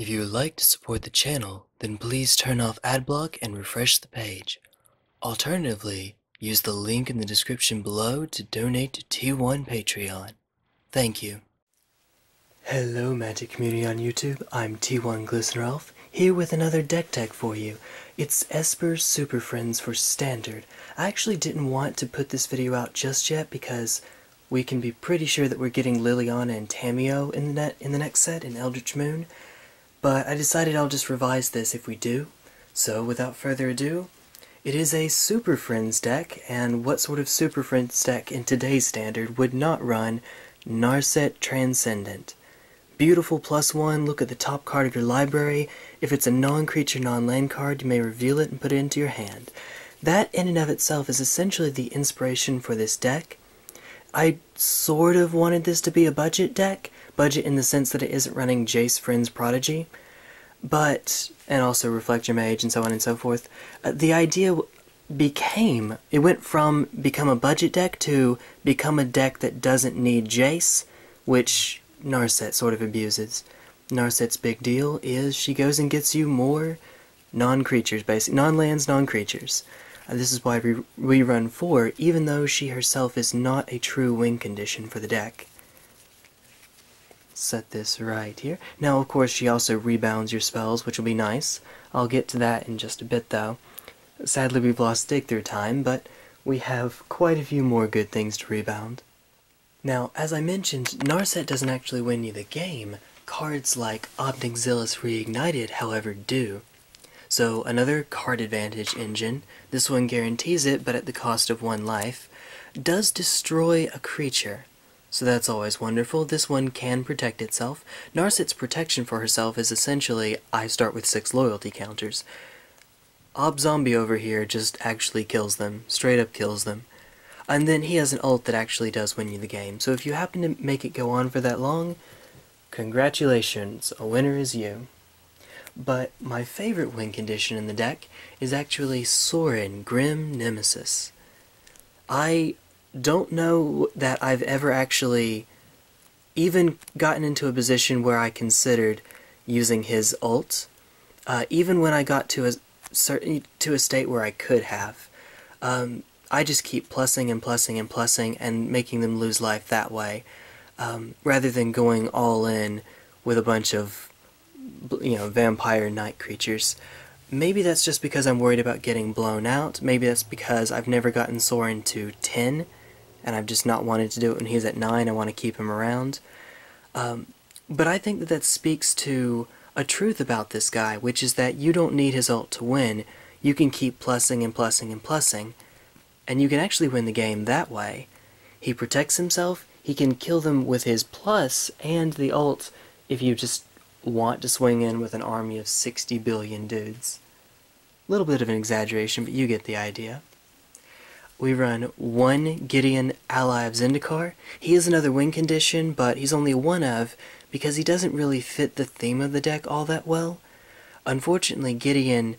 If you would like to support the channel, then please turn off adblock and refresh the page. Alternatively, use the link in the description below to donate to T1 Patreon. Thank you. Hello Magic Community on YouTube, I'm T1 Glistener Elf, here with another deck tech for you. It's Esper Super Friends for Standard. I actually didn't want to put this video out just yet because we can be pretty sure that we're getting Liliana and Tamiyo in the next set in Eldritch Moon, but I decided I'll just revise this if we do. So without further ado, it is a Super Friends deck, and what sort of Super Friends deck in today's Standard would not run Narset Transcendant? Beautiful +1, look at the top card of your library. If it's a non-creature, non-land card, you may reveal it and put it into your hand. That in and of itself is essentially the inspiration for this deck. I sort of wanted this to be a budget deck, budget in the sense that it isn't running Jace Friend's Prodigy, but, and also Reflector Mage and so on and so forth. The idea became, it went from become a budget deck to become a deck that doesn't need Jace, which Narset sort of abuses. Narset's big deal is she goes and gets you more non-creatures, basically. Non-lands, non-creatures. This is why we run 4, even though she herself is not a true win condition for the deck. Set this right here. Now, of course, she also rebounds your spells, which will be nice. I'll get to that in just a bit, though. Sadly, we've lost Dig Through Time, but we have quite a few more good things to rebound. Now, as I mentioned, Narset doesn't actually win you the game. Cards like Ob Nixilis Reignited, however, do. So, another card advantage engine, this one guarantees it, but at the cost of 1 life, does destroy a creature. So that's always wonderful. This one can protect itself. Narset's protection for herself is essentially, I start with 6 loyalty counters. Ob Zombie over here just actually kills them, straight up kills them. And then he has an ult that actually does win you the game. So if you happen to make it go on for that long, congratulations, a winner is you. But my favorite win condition in the deck is actually Sorin, Grim Nemesis. I don't know that I've ever actually even gotten into a position where I considered using his ult, even when I got to a state where I could have. I just keep plussing and plussing and plussing and making them lose life that way, rather than going all in with a bunch of, you know, vampire night creatures. Maybe that's just because I'm worried about getting blown out. Maybe that's because I've never gotten Sorin to 10, and I've just not wanted to do it when he's at 9. I want to keep him around. But I think that that speaks to a truth about this guy, which is that you don't need his ult to win. You can keep plussing and plussing and plussing, and you can actually win the game that way. He protects himself, he can kill them with his plus and the ult if you just want to swing in with an army of 60 billion dudes. A little bit of an exaggeration, but you get the idea. We run 1 Gideon, Ally of Zendikar. He is another win condition, but he's only 1 of, because he doesn't really fit the theme of the deck all that well. Unfortunately, Gideon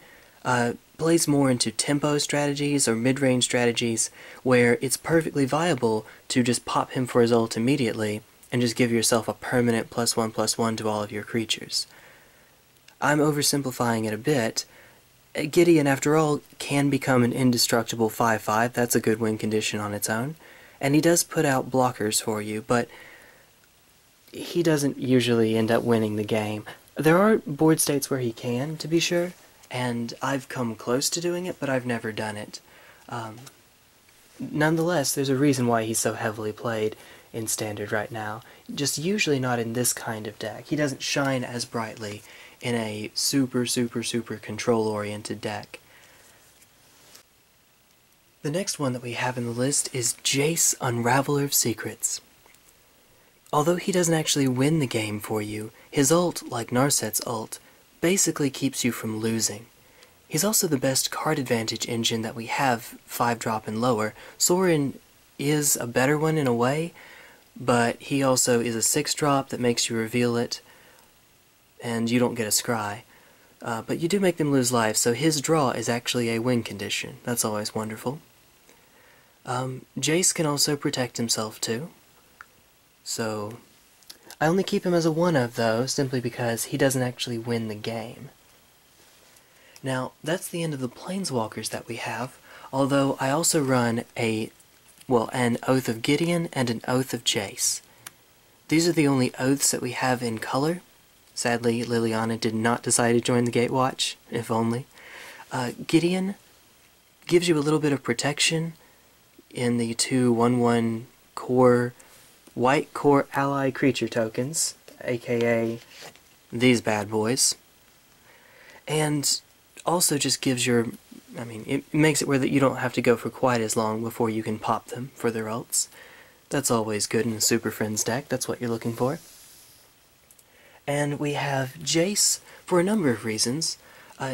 plays more into tempo strategies or mid-range strategies, where it's perfectly viable to just pop him for his ult immediately, and just give yourself a permanent +1/+1 to all of your creatures. I'm oversimplifying it a bit. Gideon, after all, can become an indestructible 5/5, that's a good win condition on its own, and he does put out blockers for you, but he doesn't usually end up winning the game. There are board states where he can, to be sure, and I've come close to doing it, but I've never done it. Nonetheless, there's a reason why he's so heavily played in Standard right now, just usually not in this kind of deck. He doesn't shine as brightly in a super control-oriented deck. The next one that we have in the list is Jace, Unraveler of Secrets. Although he doesn't actually win the game for you, his ult, like Narset's ult, basically keeps you from losing. He's also the best card advantage engine that we have, 5-drop and lower. Sorin is a better one in a way, but he also is a 6-drop that makes you reveal it, and you don't get a scry. But you do make them lose life, so his draw is actually a win condition. That's always wonderful. Jace can also protect himself too. So I only keep him as a 1-of, though, simply because he doesn't actually win the game. Now, that's the end of the Planeswalkers that we have, although I also run an Oath of Gideon and an Oath of Jace. These are the only oaths that we have in color. Sadly, Liliana did not decide to join the Gatewatch, if only. Gideon gives you a little bit of protection in the 2/1/1 core, white core ally creature tokens, aka these bad boys. And also just gives your, I mean, it makes it where that you don't have to go for quite as long before you can pop them for their ults. That's always good in a Super Friends deck, that's what you're looking for. And we have Jace for a number of reasons.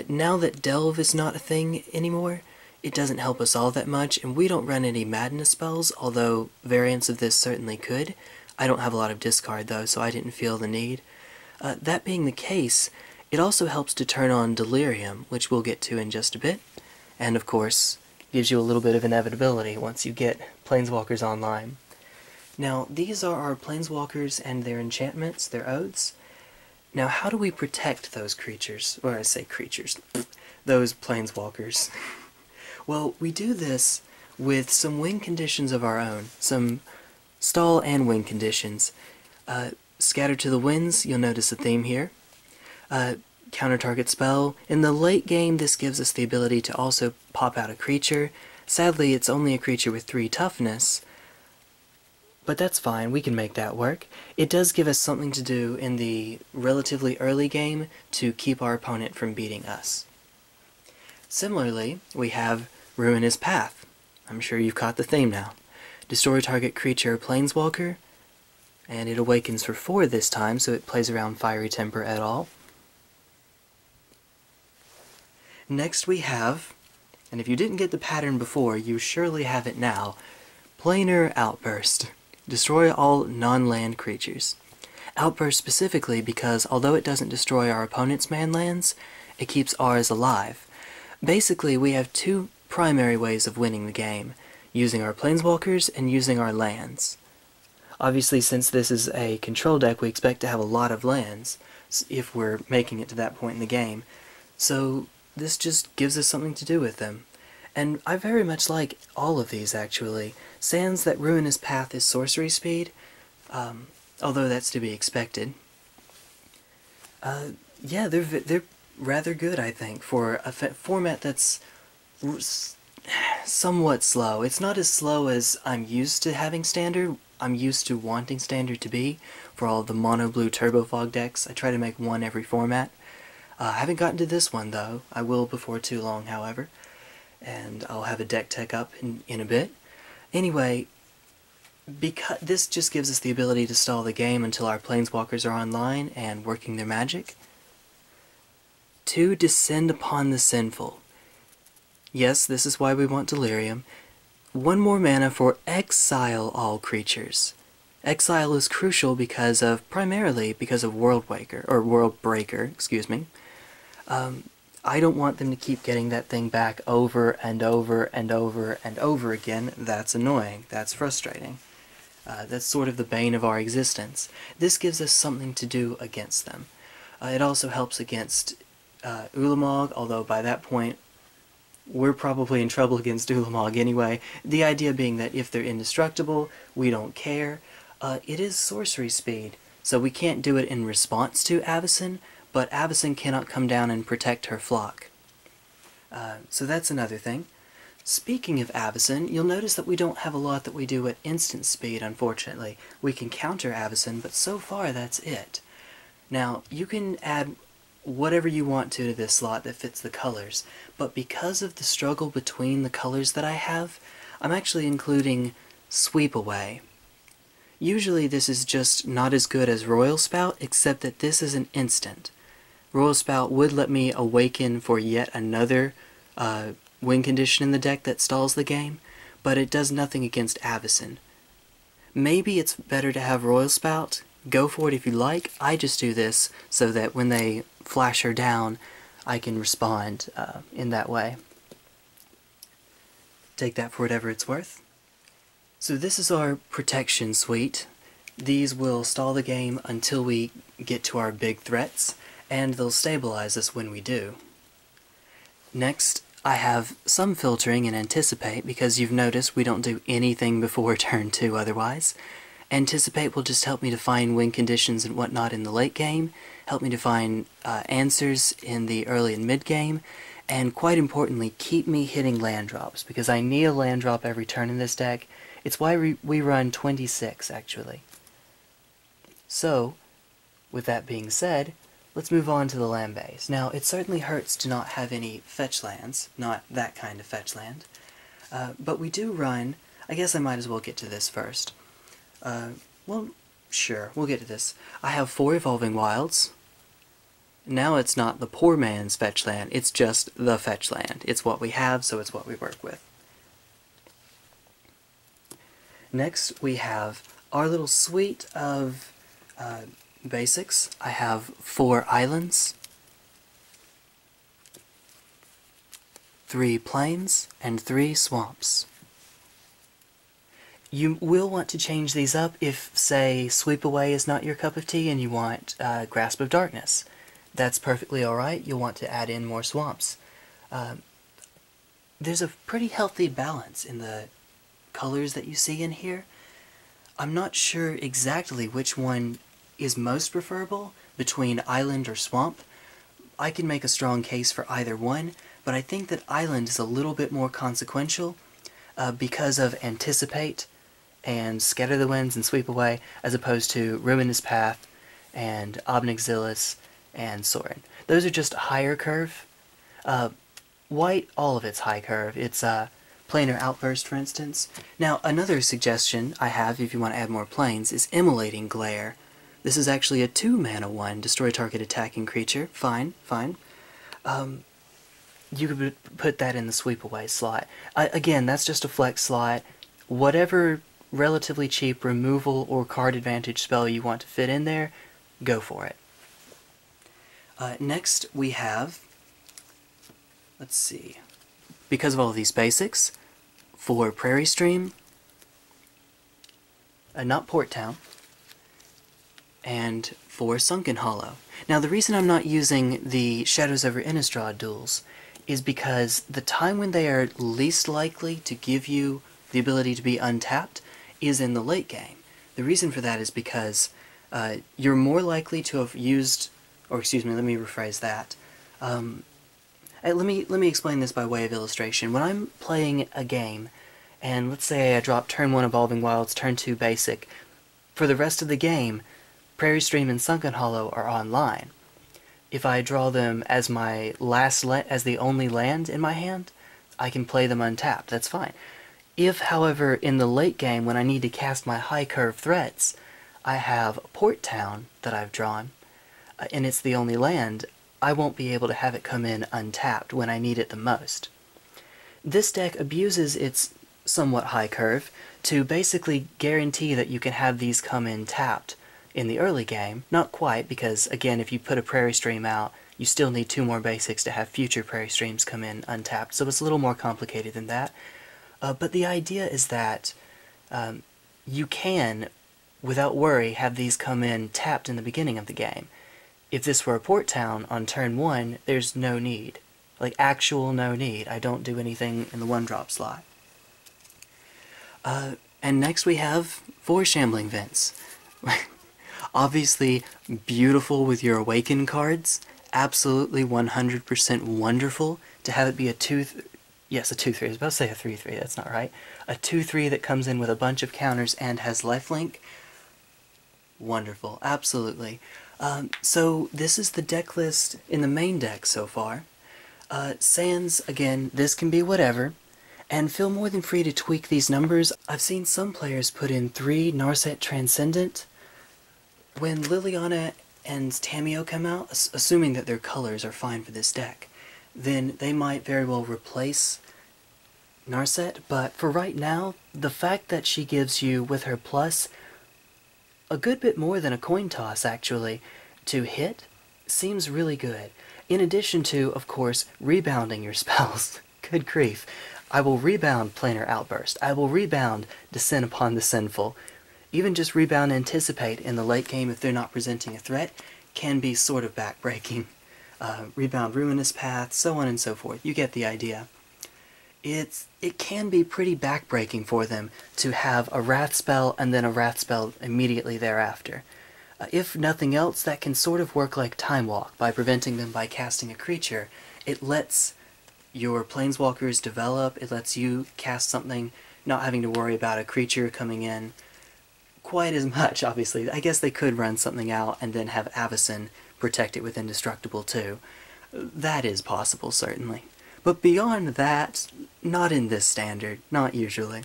Now that Delve is not a thing anymore, it doesn't help us all that much, and we don't run any Madness spells, although variants of this certainly could. I don't have a lot of discard though, so I didn't feel the need. That being the case, it also helps to turn on Delirium, which we'll get to in just a bit, and of course gives you a little bit of inevitability once you get Planeswalkers online. Now, these are our Planeswalkers and their enchantments, their oaths. Now, how do we protect those creatures? Or I say creatures. Those Planeswalkers. Well, we do this with some win conditions of our own. Some stall and win conditions. Scatter to the Winds, you'll notice a theme here. Counter-target spell. In the late game, this gives us the ability to also pop out a creature. Sadly, it's only a creature with 3 toughness, but that's fine, we can make that work. It does give us something to do in the relatively early game to keep our opponent from beating us. Similarly, we have Ruinous Path. I'm sure you've caught the theme now. Destroy target creature or Planeswalker, and it awakens for 4 this time, so it plays around Fiery Temper at all. Next we have, and if you didn't get the pattern before, you surely have it now, Planar Outburst. Destroy all non-land creatures. Outburst specifically because, although it doesn't destroy our opponent's manlands, it keeps ours alive. Basically, we have 2 primary ways of winning the game, using our Planeswalkers and using our lands. Obviously, since this is a control deck, we expect to have a lot of lands, if we're making it to that point in the game. So this just gives us something to do with them. And I very much like all of these, actually, sans that Ruinous Path is sorcery speed, although that's to be expected. Yeah, they're rather good, I think, for a format that's somewhat slow. It's not as slow as I'm used to having Standard. I'm used to wanting Standard to be, for all the mono-blue turbofog decks. I try to make one every format. I haven't gotten to this one, though. I will before too long, however. And I'll have a deck tech up in a bit. Anyway, because this just gives us the ability to stall the game until our Planeswalkers are online and working their magic. 2, Descend Upon the Sinful. Yes, this is why we want Delirium. 1 more mana for exile all creatures. Exile is crucial because of, primarily because of Worldbreaker, excuse me. I don't want them to keep getting that thing back over and over and over and over again. That's annoying. That's frustrating. That's sort of the bane of our existence. This gives us something to do against them. It also helps against Ulamog, although by that point we're probably in trouble against Ulamog anyway. The idea being that if they're indestructible, we don't care. It is sorcery speed, so we can't do it in response to Avacyn, but Avacyn cannot come down and protect her flock. So that's another thing. Speaking of Avacyn, you'll notice that we don't have a lot that we do at instant speed, unfortunately. We can counter Avacyn, but so far that's it. Now, you can add whatever you want to this slot that fits the colors, but because of the struggle between the colors that I have, I'm actually including Sweep Away. Usually this is just not as good as Royal Spout, except that this is an instant. Royal Spout would let me awaken for yet another win condition in the deck that stalls the game, but it does nothing against Avacyn. Maybe it's better to have Royal Spout. Go for it if you like. I just do this so that when they flash her down, I can respond in that way. Take that for whatever it's worth. So this is our protection suite. These will stall the game until we get to our big threats, and they'll stabilize us when we do. Next, I have some filtering in Anticipate, because you've noticed we don't do anything before turn 2 otherwise. Anticipate will just help me define win conditions and whatnot in the late game, help me define answers in the early and mid game, and quite importantly, keep me hitting land drops, because I need a land drop every turn in this deck. It's why we run 26, actually. So, with that being said, let's move on to the land base. Now, it certainly hurts to not have any fetch lands, not that kind of fetch land, but we do run... I guess I might as well get to this first. Well, sure, we'll get to this. I have 4 Evolving Wilds. Now it's not the poor man's fetch land, it's just the fetch land. It's what we have, so it's what we work with. Next, we have our little suite of basics. I have 4 islands, 3 plains, and 3 swamps. You will want to change these up if, say, Sweep Away is not your cup of tea and you want Grasp of Darkness. That's perfectly alright. You'll want to add in more swamps. There's a pretty healthy balance in the colors that you see in here. I'm not sure exactly which one is most preferable between island or swamp. I can make a strong case for either one, but I think that island is a little bit more consequential because of Anticipate and Scatter to the Winds and Sweep Away, as opposed to Ruinous Path and Ob Nixilis and Sorin. Those are just higher curve. White, all of it's high curve. It's Planar Outburst, for instance. Now, another suggestion I have, if you want to add more planes, is Immolating Glare. This is actually a 2-mana one, destroy target attacking creature. Fine, fine. You could put that in the Sweep Away slot. Again, that's just a flex slot. Whatever relatively cheap removal or card advantage spell you want to fit in there, go for it. Next, we have... let's see... because of all of these basics, 4 Prairie Stream, not Port Town, and 4 Sunken Hollow. Now, the reason I'm not using the Shadows over Innistrad duels is because the time when they are least likely to give you the ability to be untapped is in the late game. The reason for that is because you're more likely to have used... or excuse me, let me rephrase that. Let me explain this by way of illustration. When I'm playing a game, and let's say I drop turn 1 Evolving Wilds, turn 2 Basic, for the rest of the game, Prairie Stream and Sunken Hollow are online. If I draw them as my last as the only land in my hand, I can play them untapped. That's fine. If, however, in the late game when I need to cast my high curve threats, I have Port Town that I've drawn, and it's the only land, I won't be able to have it come in untapped when I need it the most. This deck abuses its somewhat high curve to basically guarantee that you can have these come in tapped in the early game. Not quite, because again, if you put a Prairie Stream out, you still need 2 more basics to have future Prairie Streams come in untapped, so it's a little more complicated than that. But the idea is that you can, without worry, have these come in tapped in the beginning of the game. If this were a Port Town on turn 1, there's no need. Like, actual no need. I don't do anything in the 1-drop slot. And next we have 4 Shambling Vents. Obviously beautiful with your Awaken cards. Absolutely 100% wonderful to have it be a 2-3... yes, a 2-3. I was about to say a 3-3. That's not right. A 2-3 that comes in with a bunch of counters and has lifelink. Wonderful. Absolutely. So this is the deck list in the main deck so far. Sans, again, this can be whatever, and feel more than free to tweak these numbers. I've seen some players put in 3 Narset Transcendant. When Liliana and Tamiyo come out, assuming that their colors are fine for this deck, then they might very well replace Narset, but for right now, the fact that she gives you, with her plus, a good bit more than a coin toss, actually, to hit seems really good. In addition to, of course, rebounding your spells. Good grief. I will rebound Planar Outburst. I will rebound Descend Upon the Sinful. Even just Rebound Anticipate in the late game, if they're not presenting a threat, can be sort of backbreaking. Rebound Ruinous Path, so on and so forth. You get the idea. It can be pretty backbreaking for them to have a Wrath spell and then a Wrath spell immediately thereafter. If nothing else, that can sort of work like Time Walk. By preventing them by casting a creature, it lets your planeswalkers develop, it lets you cast something, not having to worry about a creature coming in quite as much, obviously. I guess they could run something out and then have Avacyn protect it with Indestructible too. That is possible, certainly. But beyond that, not in this standard, not usually.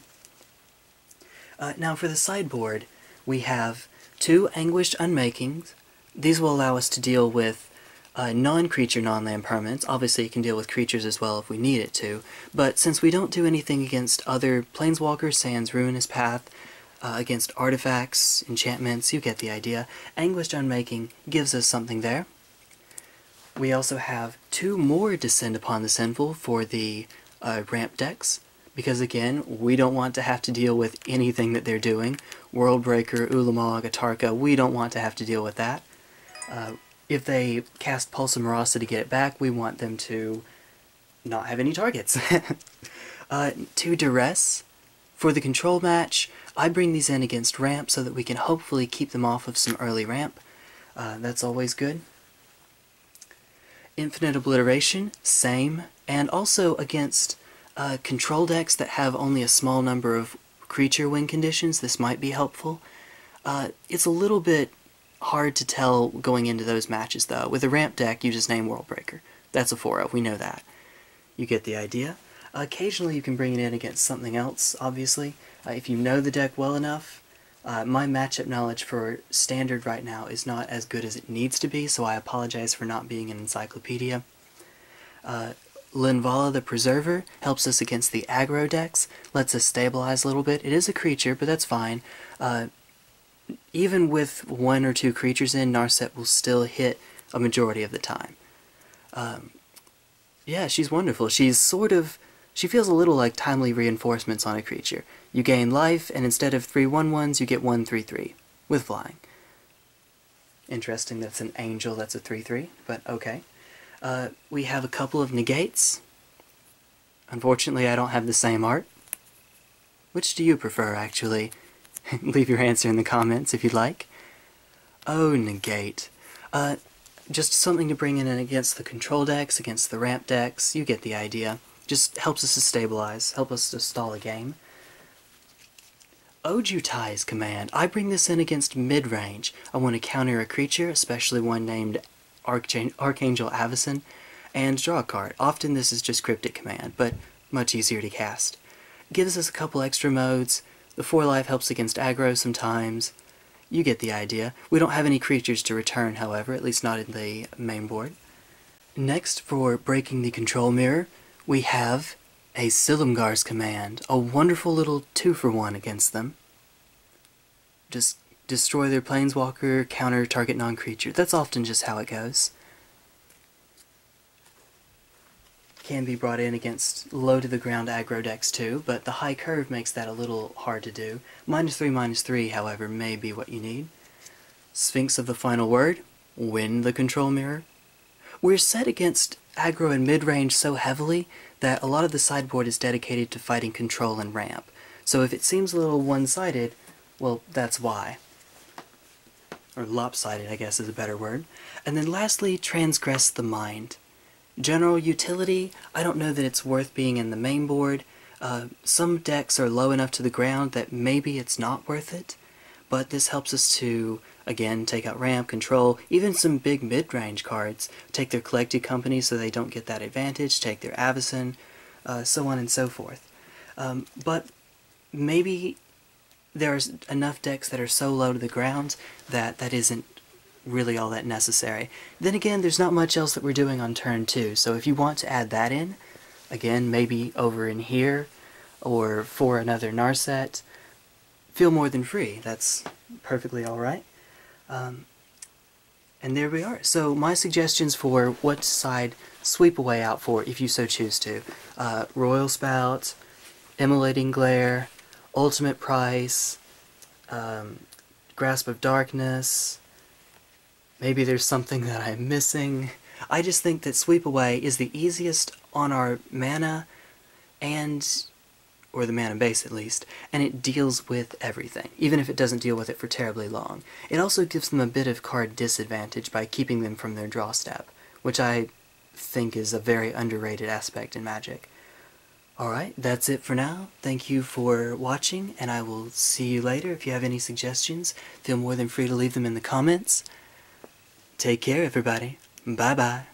Now for the sideboard, we have two Anguished Unmakings. These will allow us to deal with non-creature, non-land permanents. Obviously it can deal with creatures as well if we need it to, but since we don't do anything against other planeswalkers, sans Ruinous Path, against artifacts, enchantments, you get the idea, Anguished Unmaking gives us something there. We also have two more Descend Upon the Sinful for the ramp decks, because again, we don't want to have to deal with anything that they're doing. Worldbreaker, Ulamog, Atarka, we don't want to have to deal with that. If they cast Pulse of Morosity to get it back, we want them to not have any targets. To Duress, for the control match, I bring these in against ramp so that we can hopefully keep them off of some early ramp. That's always good. Infinite Obliteration, same, and also against control decks that have only a small number of creature win conditions, this might be helpful. It's a little bit hard to tell going into those matches, though. With a ramp deck, you just name Worldbreaker. That's a 4-0, we know that. You get the idea. Occasionally you can bring it in against something else, obviously. If you know the deck well enough, my matchup knowledge for standard right now is not as good as it needs to be, so I apologize for not being an encyclopedia. Linvala the Preserver helps us against the aggro decks, lets us stabilize a little bit. It is a creature, but that's fine. Even with one or two creatures in, Narset will still hit a majority of the time. Yeah, she's wonderful. She's sort of... she feels a little like Timely Reinforcements on a creature. You gain life, and instead of 3/1/1s, you get 1/3/3 with flying. Interesting, that's an angel, that's a 3/3, but okay. We have a couple of Negates. Unfortunately, I don't have the same art. Which do you prefer, actually? Leave your answer in the comments if you'd like. Oh, Negate. Just something to bring in against the control decks, against the ramp decks, you get the idea. Just helps us to stabilize, help us to stall a game. Ojutai's Command. I bring this in against mid-range. I want to counter a creature, especially one named Archangel Avacyn, and draw a card. Often this is just Cryptic Command, but much easier to cast. Gives us a couple extra modes. The 4-life helps against aggro sometimes. You get the idea. We don't have any creatures to return, however, at least not in the main board. Next, for breaking the control mirror, we have a Silumgar's Command, a wonderful little 2-for-1 against them. Just destroy their planeswalker, counter target non-creature. That's often just how it goes. Can be brought in against low-to-the-ground aggro decks too, but the high curve makes that a little hard to do. -3/-3, however, may be what you need. Sphinx of the Final Word, win the control mirror. We're set against aggro and mid-range so heavily that a lot of the sideboard is dedicated to fighting control and ramp. So if it seems a little one-sided, well, that's why. Or lopsided, I guess, is a better word. And then lastly, Transgress the Mind. General utility, I don't know that it's worth being in the main board. Some decks are low enough to the ground that maybe it's not worth it, but this helps us to, again, take out ramp, control, even some big mid-range cards, take their Collected Company so they don't get that advantage, take their Avacyn, so on and so forth. But maybe there's enough decks that are so low to the ground that that isn't really all that necessary. Then again, there's not much else that we're doing on turn 2, so if you want to add that in, again, maybe over in here, or for another Narset, feel more than free. That's perfectly alright. And there we are. So my suggestions for what side Sweep Away out for, if you so choose to. Royal Spout, Immolating Glare, Ultimate Price, Grasp of Darkness. Maybe there's something that I'm missing. I just think that Sweep Away is the easiest on our mana, and or the mana base at least, and it deals with everything, even if it doesn't deal with it for terribly long. It also gives them a bit of card disadvantage by keeping them from their draw step, which I think is a very underrated aspect in Magic. Alright, that's it for now. Thank you for watching, and I will see you later. If you have any suggestions, feel more than free to leave them in the comments. Take care, everybody. Bye-bye.